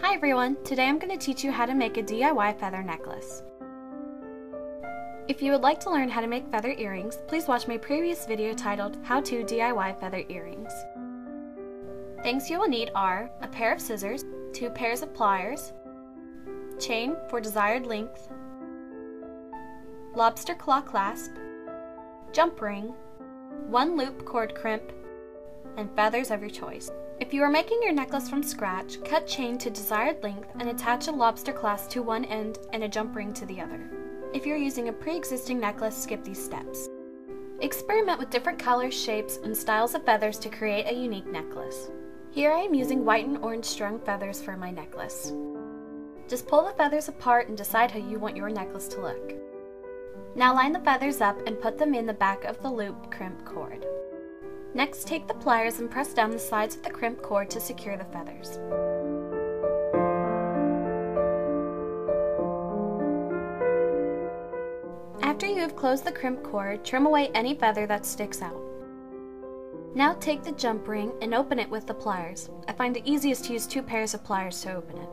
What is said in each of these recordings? Hi everyone, today I'm going to teach you how to make a DIY feather necklace. If you would like to learn how to make feather earrings, please watch my previous video titled How to DIY Feather Earrings. Things you will need are a pair of scissors, 2 pairs of pliers, chain for desired length, lobster claw clasp, jump ring, 1 loop cord crimp, and feathers of your choice. If you are making your necklace from scratch, cut chain to desired length and attach a lobster clasp to one end and a jump ring to the other. If you're using a pre-existing necklace, skip these steps. Experiment with different colors, shapes, and styles of feathers to create a unique necklace. Here I am using white and orange strung feathers for my necklace. Just pull the feathers apart and decide how you want your necklace to look. Now line the feathers up and put them in the back of the loop crimp cord. Next, take the pliers and press down the sides of the crimp cord to secure the feathers. After you have closed the crimp cord, trim away any feather that sticks out. Now take the jump ring and open it with the pliers. I find it easiest to use 2 pairs of pliers to open it.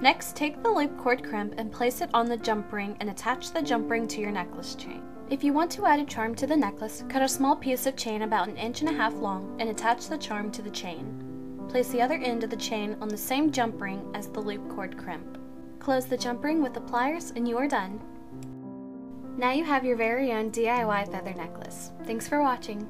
Next, take the loop cord crimp and place it on the jump ring and attach the jump ring to your necklace chain. If you want to add a charm to the necklace, cut a small piece of chain about 1.5 inches long and attach the charm to the chain. Place the other end of the chain on the same jump ring as the loop cord crimp. Close the jump ring with the pliers and you are done. Now you have your very own DIY feather necklace. Thanks for watching.